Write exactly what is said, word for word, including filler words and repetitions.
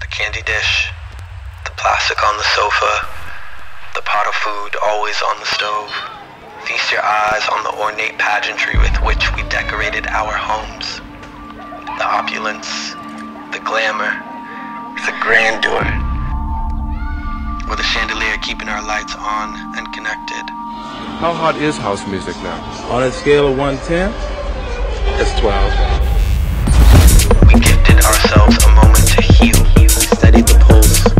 the candy dish, the plastic on the sofa, the pot of food always on the stove. Feast your eyes on the ornate pageantry with which we decorated our homes. The opulence, the glamour, the grandeur, with a chandelier keeping our lights on and connected. How hot is house music now? On a scale of one to ten, it's twelve. We gifted ourselves a moment to heal. We steadied the pulse.